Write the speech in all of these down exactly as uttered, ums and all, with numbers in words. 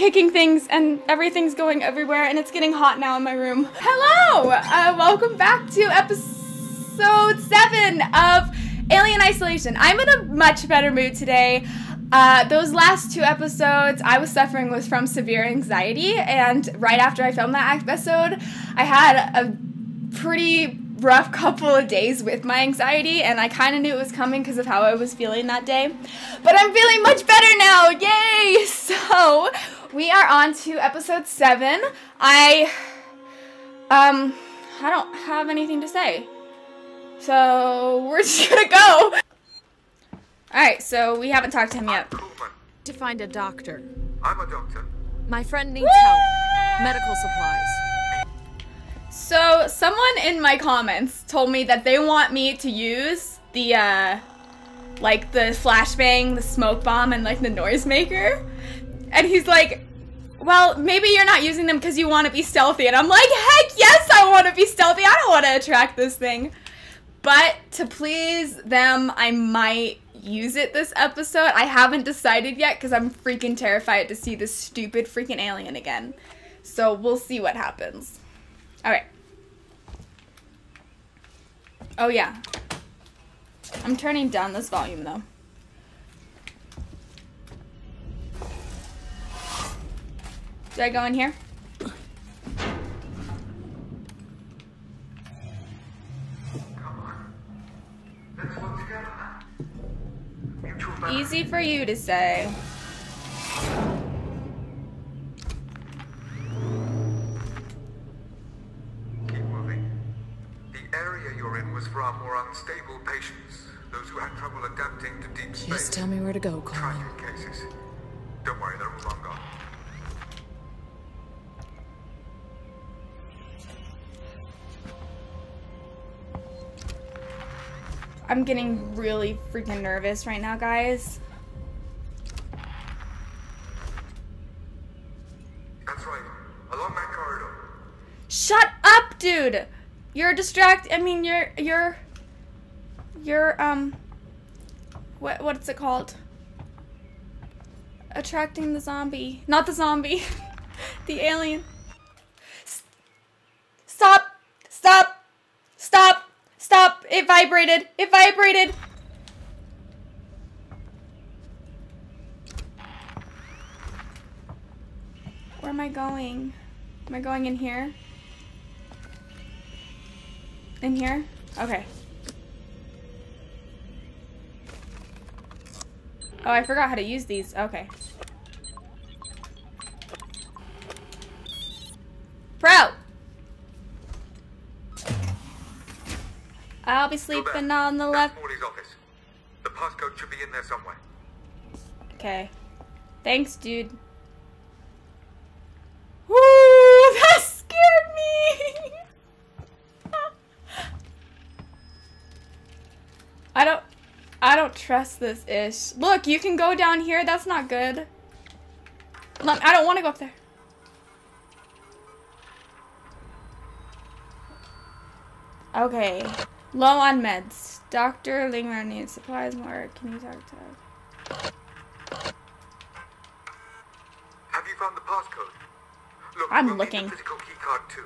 kicking things and everything's going everywhere, and it's getting hot now in my room. Hello! Uh, welcome back to episode seven of Alien Isolation. I'm in a much better mood today. Uh, those last two episodes, I was suffering with from severe anxiety, and right after I filmed that episode, I had a pretty rough couple of days with my anxiety, and I kind of knew it was coming because of how I was feeling that day. But I'm feeling much better now, yay! So, we are on to episode seven. I, um, I don't have anything to say. So, we're just gonna go! Alright, so we haven't talked to him yet. To find a doctor. I'm a doctor. My friend needs Woo! help. Medical supplies. So, someone in my comments told me that they want me to use the, uh, like, the flashbang, the smoke bomb, and, like, the noisemaker. And he's like, well, maybe you're not using them because you want to be stealthy. And I'm like, heck yes, I want to be stealthy. I don't want to attract this thing. But to please them, I might use it this episode. I haven't decided yet because I'm freaking terrified to see this stupid freaking alien again. So we'll see what happens. Alright. Oh yeah. I'm turning down this volume though. Do I go in here? Easy for you to say. Keep moving. The area you're in was far more unstable patients. Those who had trouble adapting to deep space. Just tell me where to go, Colin. Cases. Don't worry, they're all long gone. I'm getting really freaking nervous right now, guys. That's right. Along that corridor. Shut up, dude! You're distract. I mean, you're you're you're um. What what's it called? Attracting the zombie, not the zombie, the alien. S stop! Stop! Stop! Stop! It vibrated! It vibrated! Where am I going? Am I going in here? In here? Okay. Oh, I forgot how to use these. Okay. Pro! I'll be sleeping on the left. The passcode should be in there somewhere. Okay. Thanks, dude. Woo! That scared me. I don't I don't trust this ish. Look, you can go down here. That's not good. I don't want to go up there. Okay. Low on meds. Doctor Lingler needs supplies more. Can you talk to her? Have you found the passcode? Look, I'm we'll looking. The physical key card too.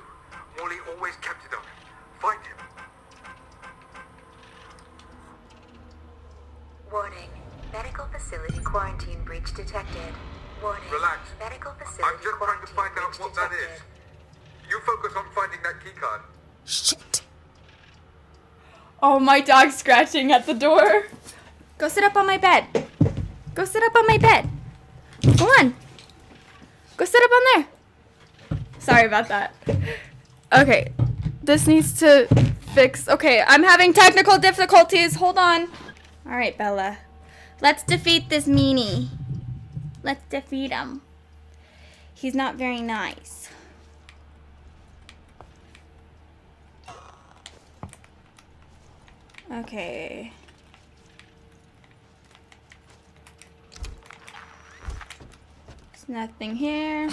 Morley always kept it on him. Find him. Warning. Medical facility quarantine breach detected. Warning. Relax. Medical facility I'm just quarantine trying to find out what detected. that is. You focus on finding that key card. Shit. Oh, my dog's scratching at the door. Go sit up on my bed. Go sit up on my bed. Go on. Go sit up on there. Sorry about that. Okay. This needs to fix. Okay, I'm having technical difficulties. Hold on. All right, Bella. Let's defeat this meanie. Let's defeat him. He's not very nice. Okay. There's nothing here.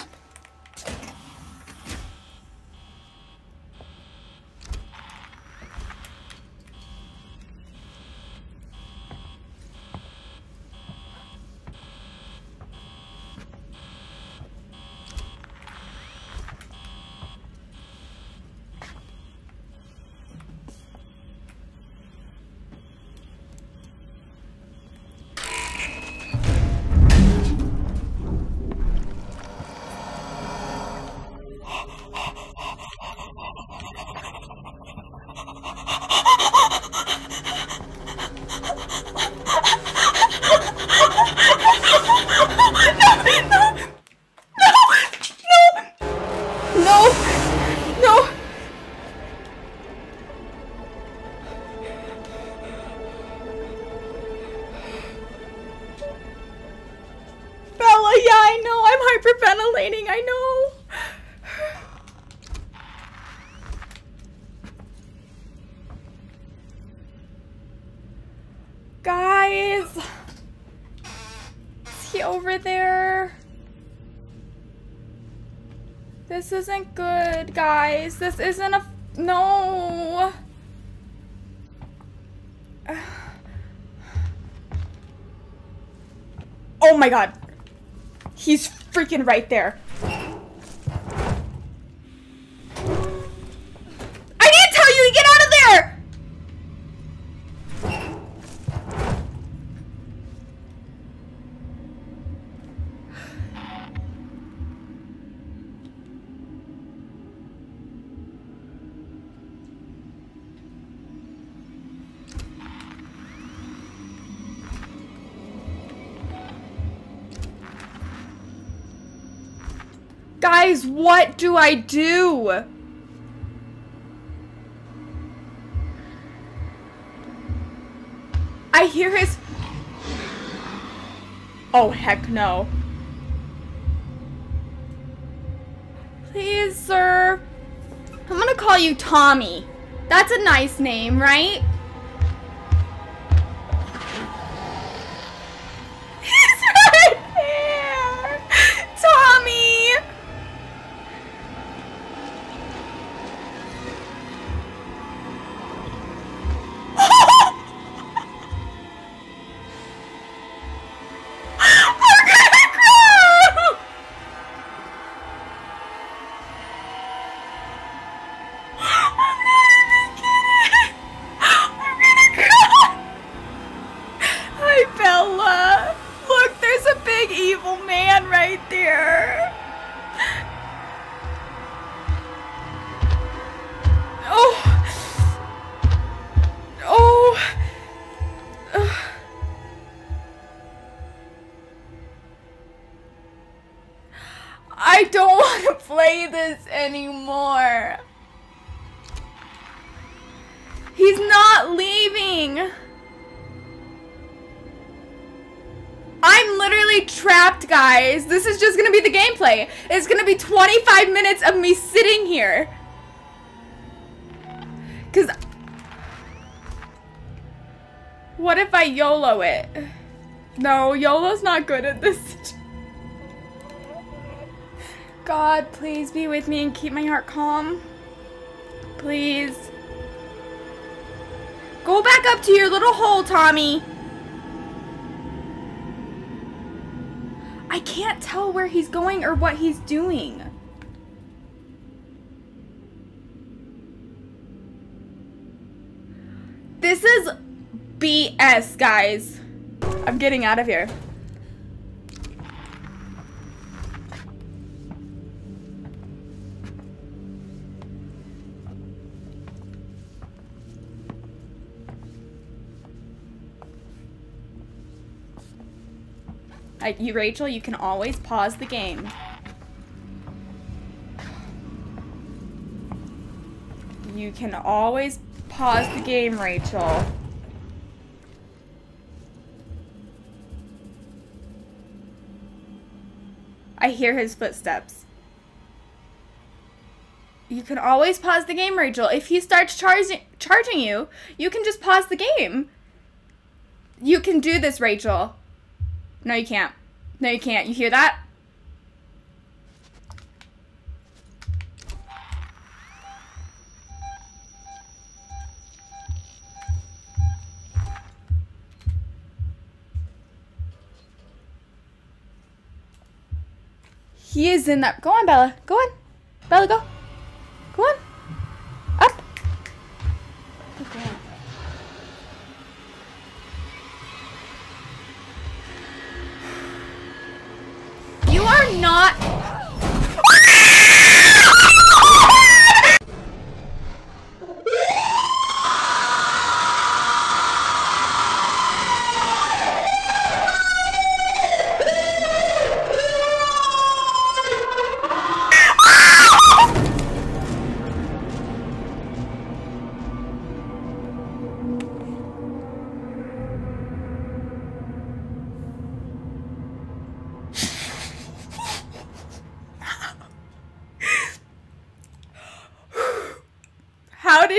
No! No! Bella, yeah, I know. I'm hyperventilating. I know. Guys! Is he over there? This isn't good, guys. This isn't a... No! Oh my god! He's freaking right there! I didn't tell you to get out of there! Guys, what do I do? I hear his... Oh, heck no. Please, sir. I'm gonna call you Tommy. That's a nice name, right? I don't want to play this anymore. He's not leaving. I'm literally trapped, guys. This is just going to be the gameplay. It's going to be twenty-five minutes of me sitting here. Because... What if I YOLO it? No, YOLO's not good at this situation. God, please be with me and keep my heart calm. Please. Go back up to your little hole, Tommy. I can't tell where he's going or what he's doing. This is B S, guys. I'm getting out of here. I, you, Rachel, you can always pause the game. You can always pause the game, Rachel. I hear his footsteps. You can always pause the game, Rachel. If he starts charging charging you, you can just pause the game. You can do this, Rachel. No, you can't. No, you can't. You hear that? He is in that. Go on, Bella. Go on. Bella, go. Go on. Up. Okay. You are not.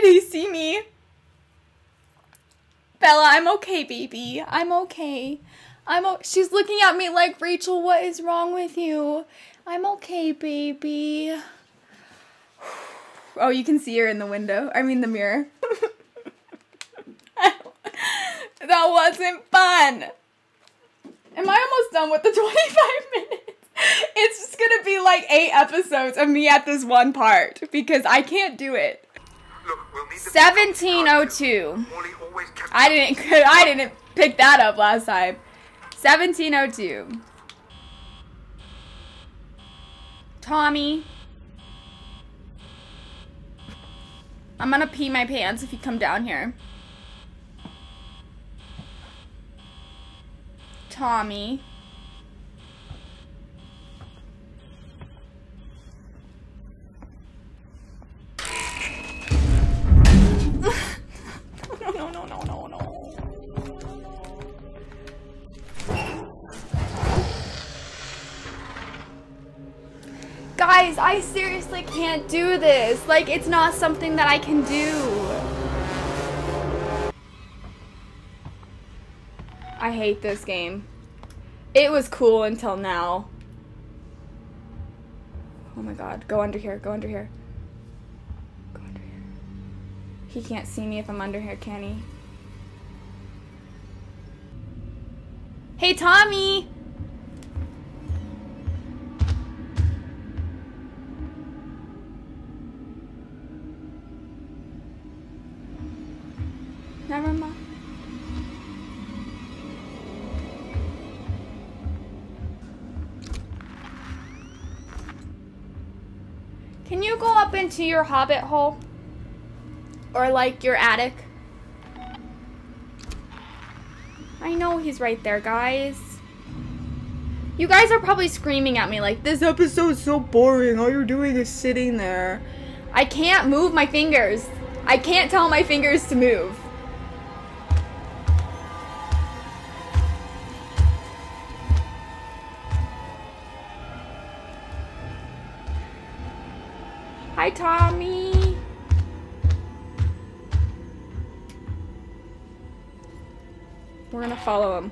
did he see me? Bella, I'm okay, baby. I'm okay. I'm o She's looking at me like, Rachel, what is wrong with you? I'm okay, baby. Oh, you can see her in the window. I mean, the mirror. That wasn't fun. Am I almost done with the twenty-five minutes? It's just gonna be like eight episodes of me at this one part because I can't do it. Look, we'll need seventeen oh two. I didn't. I didn't pick that up last time. seventeen oh two. Tommy. I'm gonna pee my pants if you come down here. Tommy. No, no, no, no, no, no. Guys, I seriously can't do this. Like, it's not something that I can do. I hate this game. It was cool until now. Oh my god. Go under here. Go under here. Go under here. He can't see me if I'm under here, can he? Hey, Tommy! Never mind. Can you go up into your hobbit hole? Or like your attic? I know he's right there, guys. You guys are probably screaming at me like, this episode's so boring, all you're doing is sitting there. I can't move my fingers. I can't tell my fingers to move. Hi, Tommy. We're gonna follow him.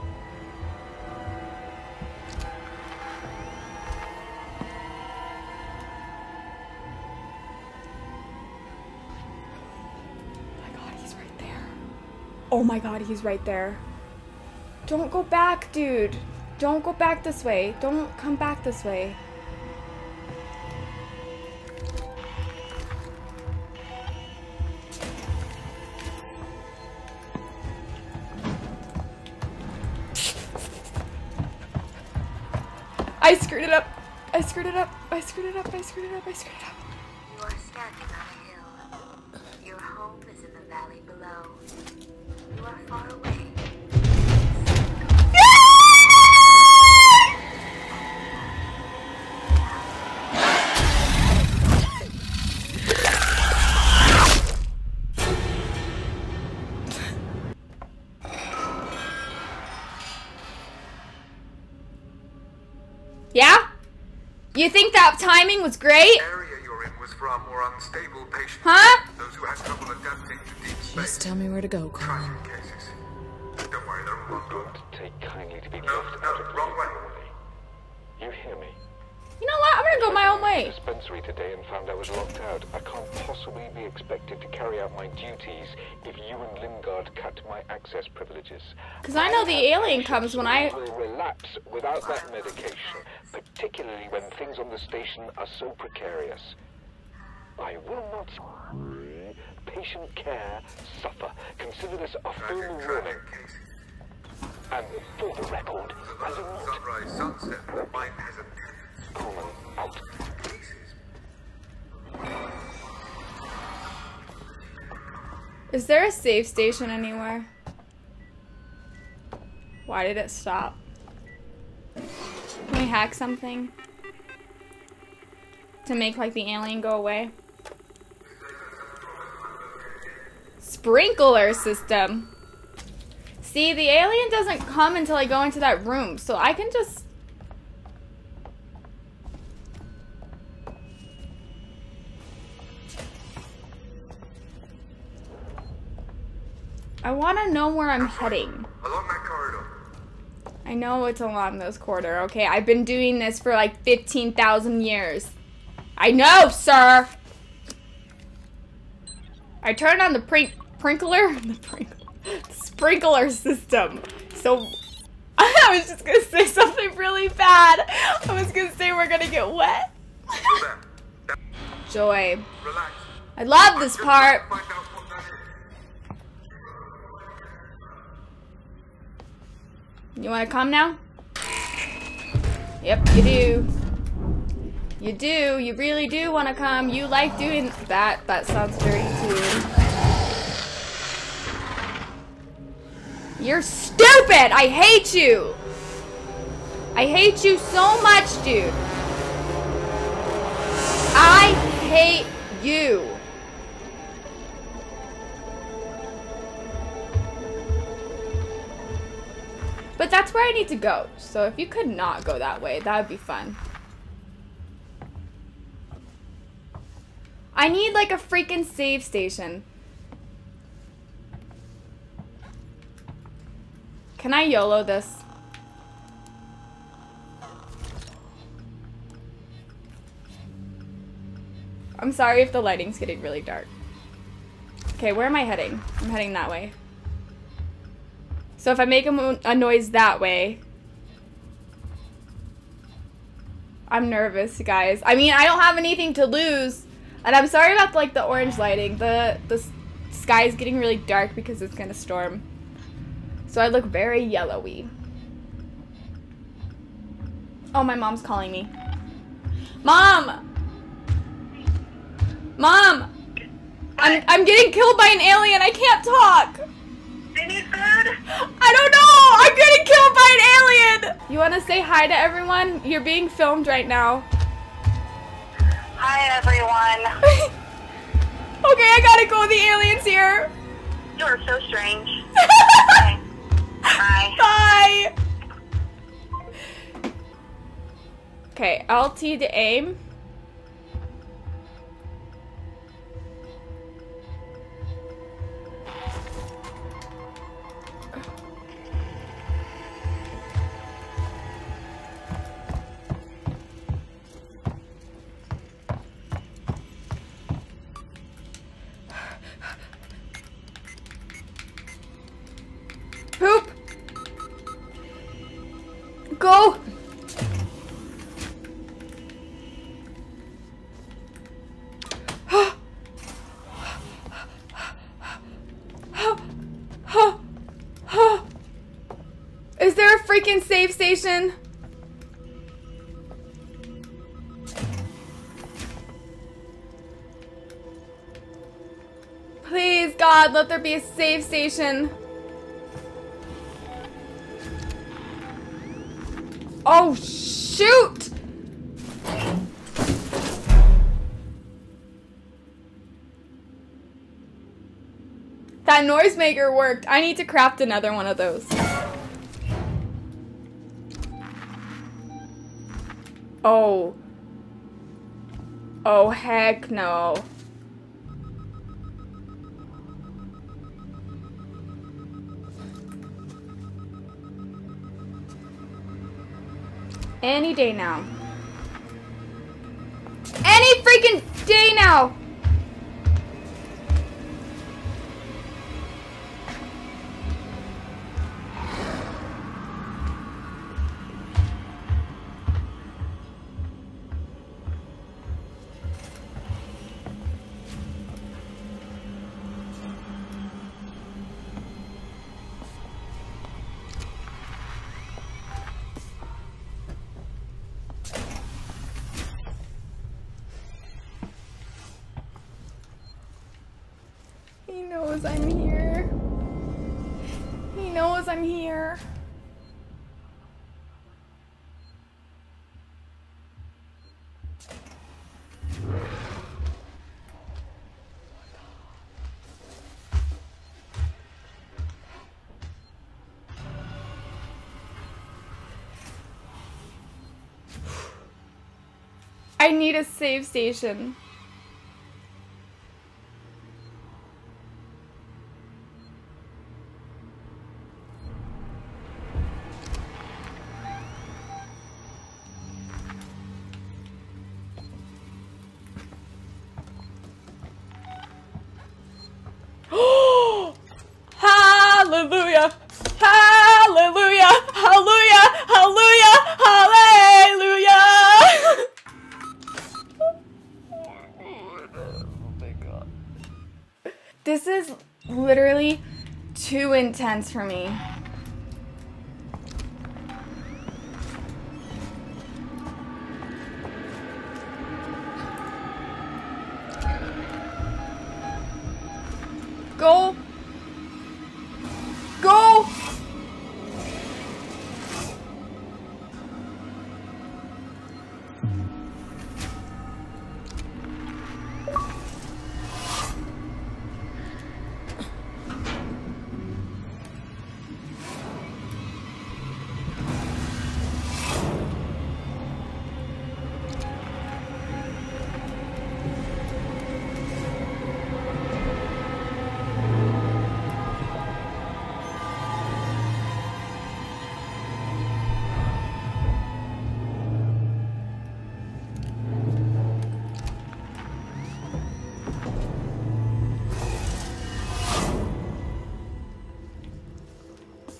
Oh my god, he's right there. Oh my god, he's right there. Don't go back, dude. Don't go back this way. Don't come back this way. I screwed it up. I screwed it up. I screwed it up. I screwed it up. I screwed it up. You are standing on a hill. Your home is in the valley below. You are far away. Yeah? You think that timing was great? The area you're in was far more unstable patients. Huh? Those who had trouble adapting to deep space. Just tell me where to go, Colin. Don't worry, they're all gone. Don't take kindly to being left out of wrong way. You hear me? You know what? I'm gonna go my own way. I went to the dispensary today and found I was locked out. I can't possibly be expected to carry out my duties if you and Lingard cut my access privileges. Because I know the alien comes when I will relapse without that medication, particularly when things on the station are so precarious. I will not patient care suffer. Consider this a full warning. And for the record, as a not sunrise sunset, the mind has a Coleman out. Is there a safe station anywhere? Why did it stop? Can we hack something? To make like the alien go away? Sprinkler system! See, the alien doesn't come until I go into that room, so I can just I want to know where I'm heading. Along that corridor. I know it's along this corridor. Okay, I've been doing this for like fifteen thousand years. I know, sir! I turned on the prink- prinkler? The prinkler. The sprinkler system. So, I was just gonna say something really bad. I was gonna say we're gonna get wet. Joy. Relax. I love this part. You want to come now? Yep, you do. You do. You really do want to come. You like doing that. That sounds dirty too. You're stupid. I hate you. I hate you so much, dude. I hate you. But that's where I need to go. So if you could not go that way, that would be fun. I need like a freaking save station. Can I YOLO this? I'm sorry if the lighting's getting really dark. Okay, where am I heading? I'm heading that way. So if I make a, a noise that way, I'm nervous, guys. I mean, I don't have anything to lose, and I'm sorry about like the orange lighting. The the sky is getting really dark because it's gonna storm, so I look very yellowy. Oh, my mom's calling me. Mom, mom, I'm I'm getting killed by an alien. I can't talk. I need food? I don't know! I'm getting killed by an alien! You want to say hi to everyone? You're being filmed right now. Hi, everyone. Okay, I gotta go. The alien's here. You are so strange. Okay. Bye. Bye. Okay, L T to aim. Poop! Go! Is there a freaking save station? Please, God, let there be a save station. Oh, shoot! That noisemaker worked. I need to craft another one of those. Oh. Oh, heck no. Any day now. Any freaking day now! I'm here. He knows I'm here. I need a save station. Hallelujah! Hallelujah! Hallelujah! Hallelujah! Oh my god. This is literally too intense for me. Go! Go!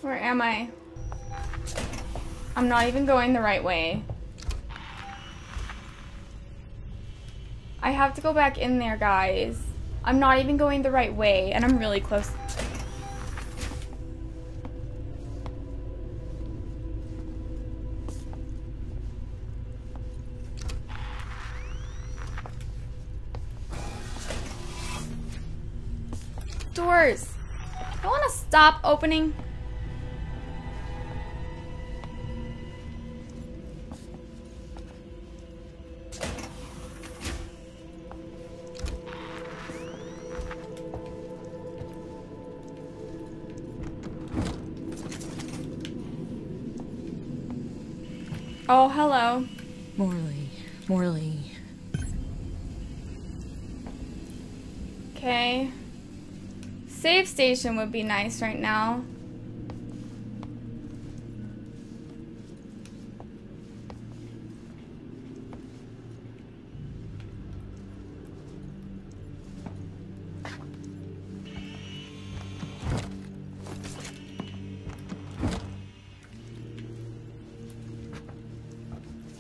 Where am I? I'm not even going the right way. I have to go back in there, guys. I'm not even going the right way, and I'm really close. Doors! I want to stop opening. Oh, hello. Morley, Morley. Okay. Save station would be nice right now.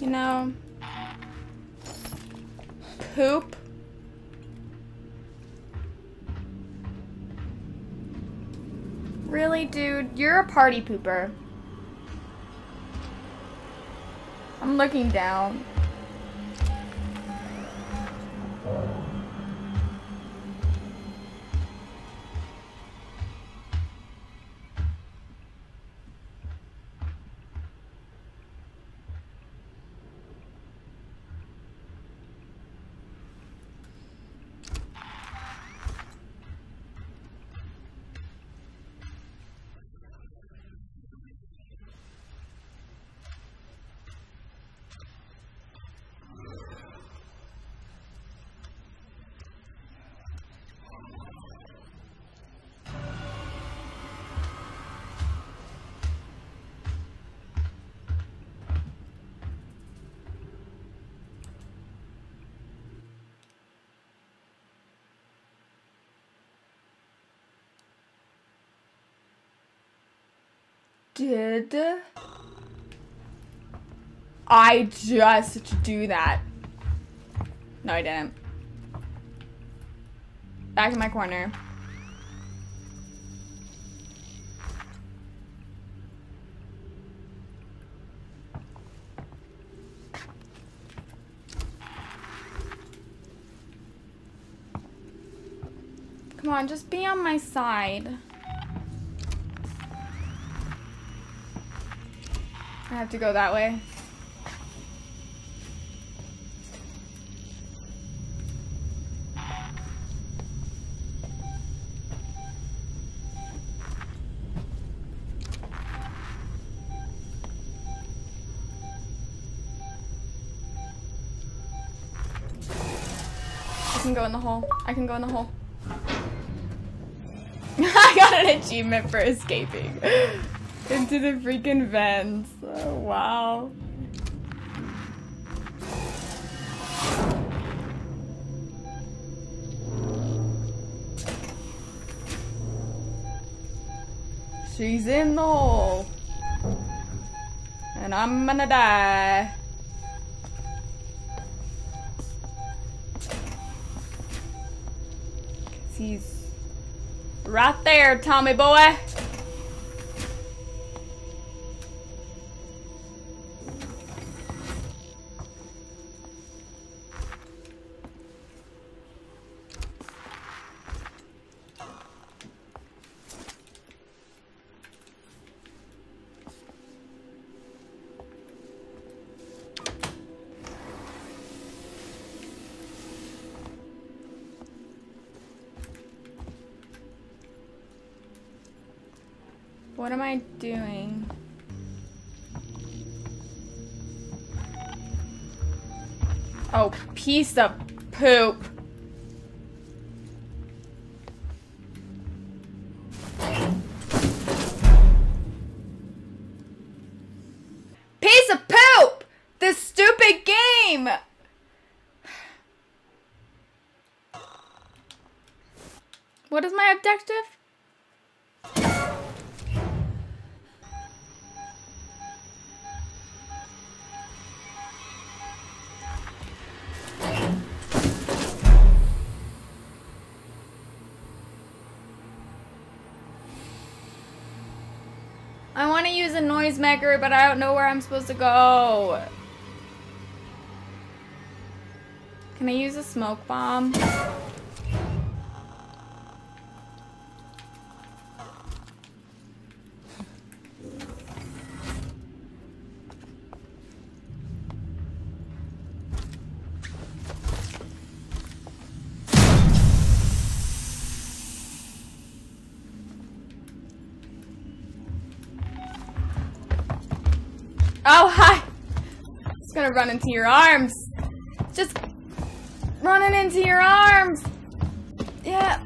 You know, poop. Really, dude, you're a party pooper. I'm looking down. Did I just do that? No, I didn't. Back in my corner. Come on, just be on my side. I have to go that way. I can go in the hole. I can go in the hole. I got an achievement for escaping. Into the freaking vents. Oh, wow. She's in the hole. and I'm gonna die. He's right there, Tommy boy. What am I doing? Oh, piece of poop. Piece of poop! This stupid game! What is my objective? I want to use a noisemaker, but I don't know where I'm supposed to go. Can I use a smoke bomb? Oh, hi! It's gonna run into your arms! Just running into your arms! Yeah.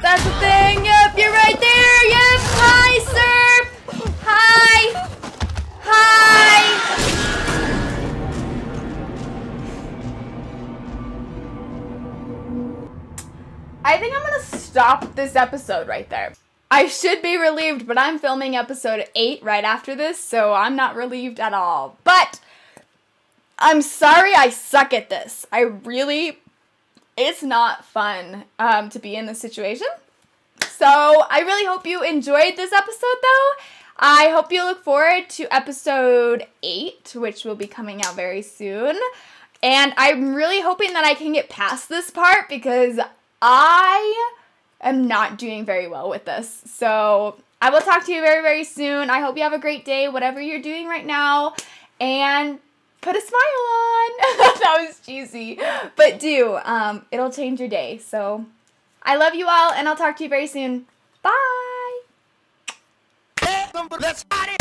That's the thing! Yep, you're right there! Yep! Hi, sir! Hi! Hi! I think I'm gonna stop this episode right there. I should be relieved, but I'm filming episode eight right after this, so I'm not relieved at all. But I'm sorry I suck at this. I really, it's not fun um, to be in this situation. So I really hope you enjoyed this episode, though. I hope you look forward to episode eight, which will be coming out very soon. And I'm really hoping that I can get past this part because I... I'm not doing very well with this. So I will talk to you very, very soon. I hope you have a great day, whatever you're doing right now. And put a smile on. That was cheesy. But do. Um, it'll change your day. So I love you all, and I'll talk to you very soon. Bye. Let's party.